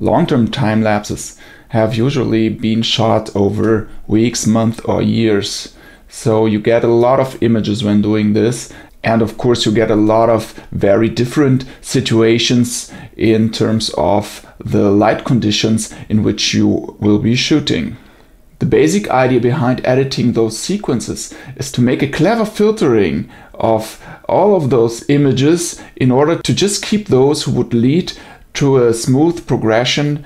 Long-term time lapses have usually been shot over weeks, months or years. So you get a lot of images when doing this. And of course you get a lot of very different situations in terms of the light conditions in which you will be shooting. The basic idea behind editing those sequences is to make a clever filtering of all of those images in order to just keep those who would lead to a smooth progression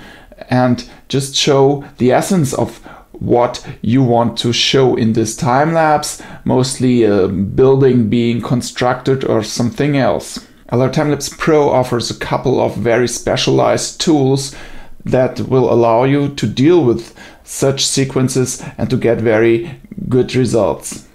and just show the essence of what you want to show in this time lapse, mostly a building being constructed or something else. LRTimelapse Pro offers a couple of very specialized tools that will allow you to deal with such sequences and to get very good results.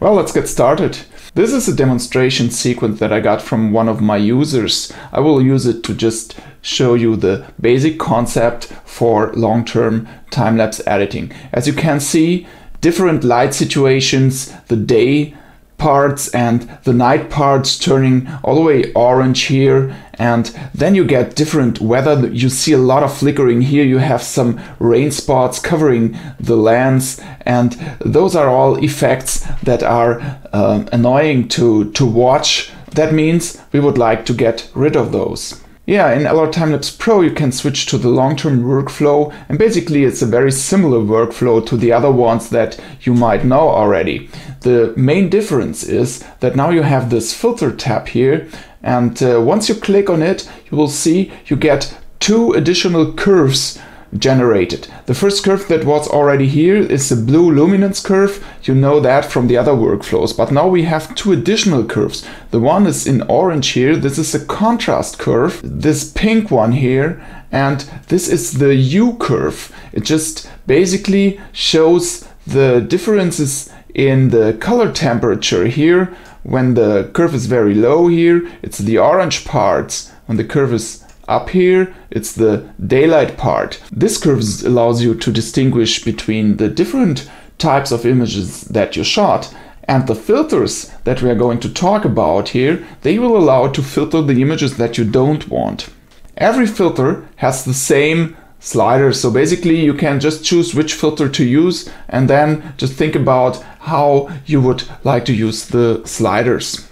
Well, let's get started. This is a demonstration sequence that I got from one of my users. I will use it to just show you the basic concept for long-term time-lapse editing. As you can see, different light situations, the day parts and the night parts turning all the way orange here, and then you get different weather. You see a lot of flickering here, you have some rain spots covering the lens, and those are all effects that are annoying to watch. That means we would like to get rid of those. Yeah, in LRTimelapse Pro you can switch to the long-term workflow, and basically it's a very similar workflow to the other ones that you might know already. The main difference is that now you have this filter tab here, and once you click on it you will see you get two additional curves generated. The first curve that was already here is the blue luminance curve. You know that from the other workflows, but now we have two additional curves. The one is in orange here, this is a contrast curve, this pink one here, and this is the U curve. It just basically shows the differences in the color temperature here. When the curve is very low here, it's the orange parts. When the curve is up here, it's the daylight part. This curve allows you to distinguish between the different types of images that you shot, and the filters that we are going to talk about here, they will allow to filter the images that you don't want. Every filter has the same slider, so basically you can just choose which filter to use and then just think about how you would like to use the sliders.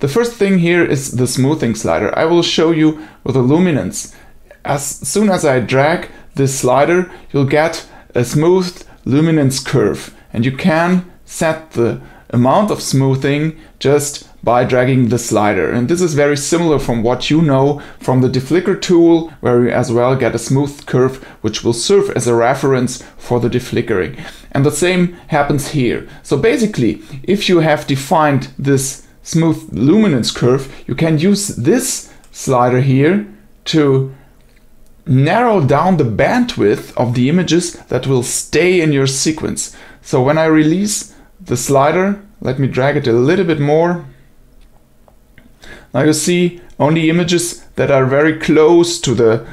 The first thing here is the smoothing slider. I will show you with the luminance. As soon as I drag this slider, you'll get a smoothed luminance curve, and you can set the amount of smoothing just by dragging the slider. And this is very similar from what you know from the DeFlicker tool, where you as well get a smooth curve which will serve as a reference for the deflickering. And the same happens here. So basically, if you have defined this smooth luminance curve, you can use this slider here to narrow down the bandwidth of the images that will stay in your sequence. So when I release the slider, let me drag it a little bit more. Now you see only images that are very close to the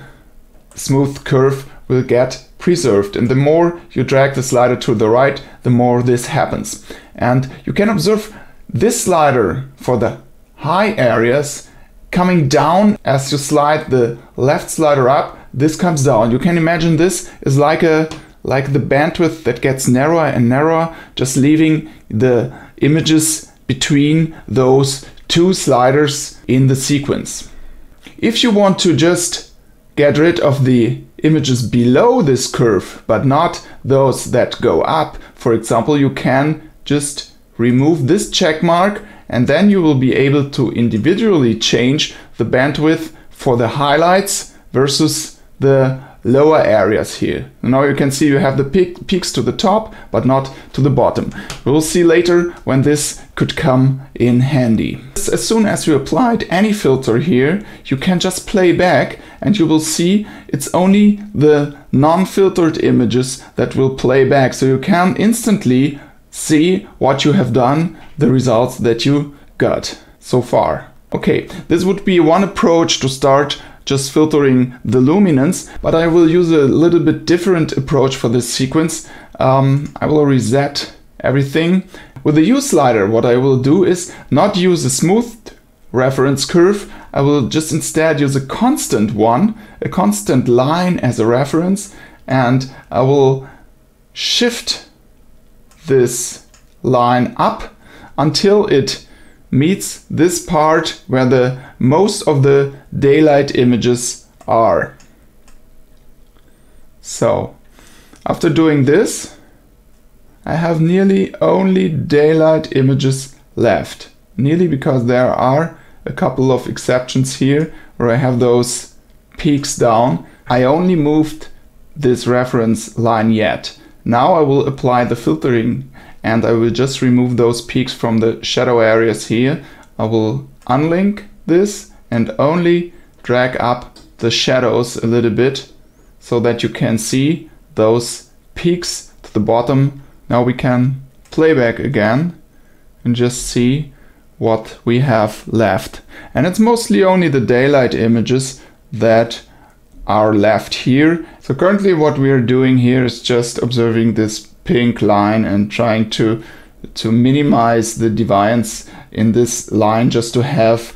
smooth curve will get preserved, and the more you drag the slider to the right, the more this happens. And you can observe this slider for the high areas coming down as you slide the left slider up. This comes down. You can imagine this is like the bandwidth that gets narrower and narrower, just leaving the images between those two sliders in the sequence. If you want to just get rid of the images below this curve but not those that go up, for example, you can just remove this check mark, and then you will be able to individually change the bandwidth for the highlights versus the lower areas here. Now you can see you have the peaks to the top but not to the bottom. We will see later when this could come in handy. As soon as you applied any filter here, you can just play back and you will see it's only the non-filtered images that will play back. So you can instantly see what you have done, the results that you got so far. Okay, this would be one approach to start just filtering the luminance, but I will use a little bit different approach for this sequence. I will reset everything. With the U slider, what I will do is not use a smooth reference curve. I will just instead use a constant one, a constant line as a reference, and I will shift this line up until it meets this part where the most of the daylight images are. So after doing this, I have nearly only daylight images left. Nearly, because there are a couple of exceptions here where I have those peaks down. I only moved this reference line yet. Now I will apply the filtering and I will just remove those peaks from the shadow areas here. I will unlink this and only drag up the shadows a little bit so that you can see those peaks to the bottom. Now we can play back again and just see what we have left. And it's mostly only the daylight images that are left here. So currently what we are doing here is just observing this pink line and trying to minimize the deviance in this line, just to have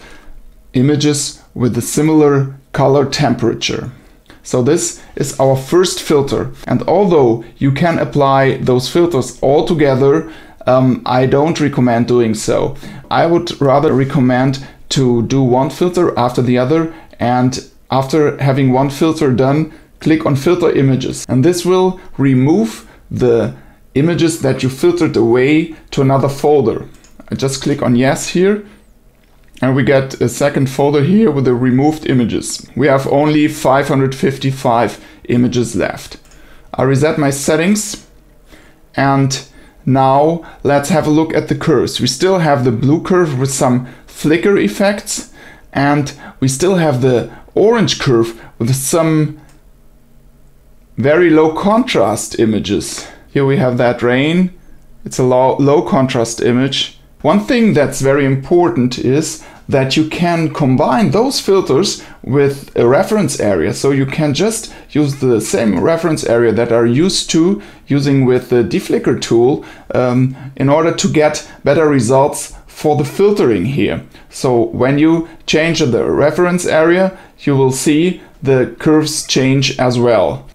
images with a similar color temperature. So this is our first filter. And although you can apply those filters all together, I don't recommend doing so. I would rather recommend to do one filter after the other, and after having one filter done, click on filter images. And this will remove the images that you filtered away to another folder. I just click on yes here, and we get a second folder here with the removed images. We have only 555 images left. I reset my settings, and now let's have a look at the curves. We still have the blue curve with some flicker effects, and we still have the orange curve with some very low contrast images. Here we have that rain. It's a low contrast image. One thing that's very important is that you can combine those filters with a reference area. So you can just use the same reference area that are used to using with the DeFlicker tool in order to get better results for the filtering here. So when you change the reference area, you will see the curves change as well.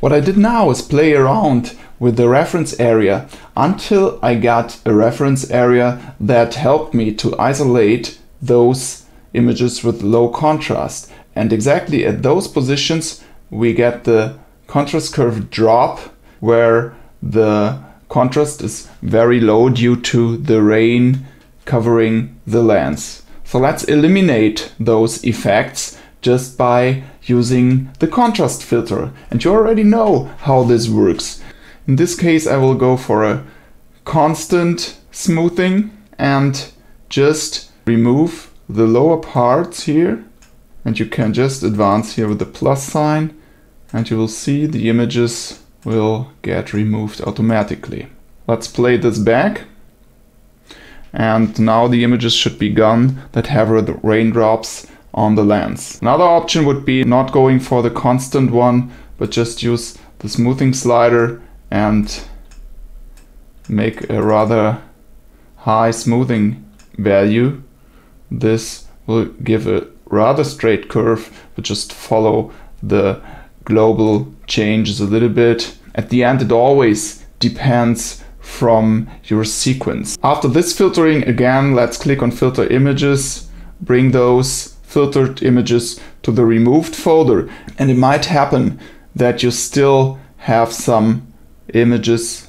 What I did now is play around with the reference area until I got a reference area that helped me to isolate those images with low contrast, and exactly at those positions we get the contrast curve drop where the contrast is very low due to the rain covering the lens. So let's eliminate those effects just by using the contrast filter, and you already know how this works. In this case I will go for a constant smoothing and just remove the lower parts here, and you can just advance here with the plus sign, and you will see the images will get removed automatically. Let's play this back, and now the images should be gone that have raindrops on the lens. Another option would be not going for the constant one, but just use the smoothing slider and make a rather high smoothing value. This will give a rather straight curve, but just follow the global changes a little bit. At the end, it always depends from your sequence. After this filtering, again, let's click on filter images, bring those filtered images to the removed folder. And it might happen that you still have some images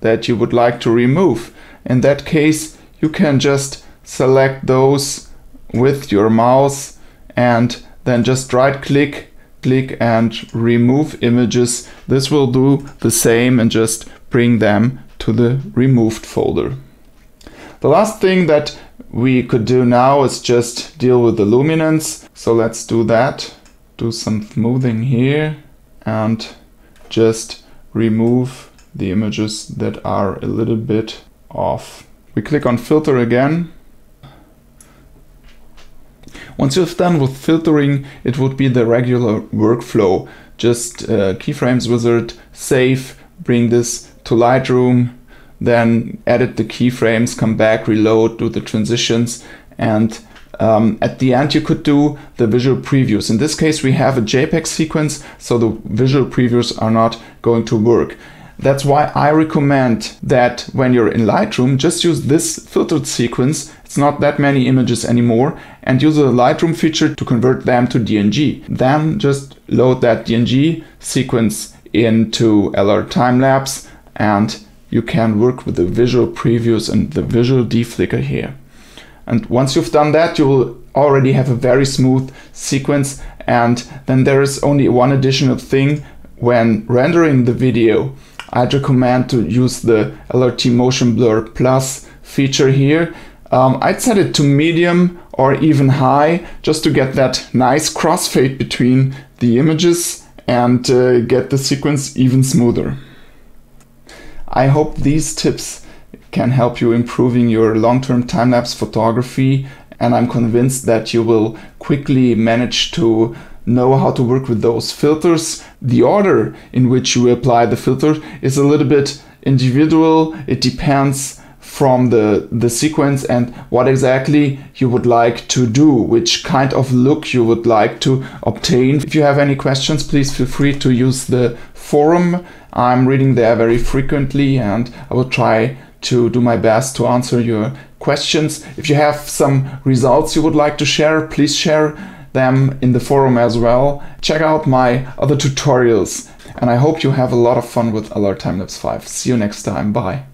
that you would like to remove. In that case, you can just select those with your mouse and then just right click, click and remove images. This will do the same and just bring them to the removed folder. The last thing that we could do now is just deal with the luminance. So let's do that. Do some smoothing here and just remove the images that are a little bit off. We click on filter again. Once you've done with filtering, it would be the regular workflow. Just keyframes wizard, save, bring this to Lightroom, then edit the keyframes, come back, reload, do the transitions, and At the end, you could do the visual previews. In this case, we have a JPEG sequence, so the visual previews are not going to work. That's why I recommend that when you're in Lightroom, just use this filtered sequence. It's not that many images anymore, and use the Lightroom feature to convert them to DNG. Then just load that DNG sequence into LRTimelapse, and you can work with the visual previews and the visual DeFlicker here. And once you've done that, you will already have a very smooth sequence. And then there is only one additional thing. When rendering the video, I'd recommend to use the LRT Motion Blur Plus feature here. I'd set it to medium or even high, just to get that nice crossfade between the images and get the sequence even smoother. I hope these tips can help you improving your long-term time-lapse photography, and I'm convinced that you will quickly manage to know how to work with those filters. The order in which you apply the filter is a little bit individual. It depends from the sequence and what exactly you would like to do, which kind of look you would like to obtain. If you have any questions, please feel free to use the forum. I'm reading there very frequently, and I will try to do my best to answer your questions. If you have some results you would like to share, please share them in the forum as well. Check out my other tutorials, and I hope you have a lot of fun with LRTimelapse 5. See you next time. Bye.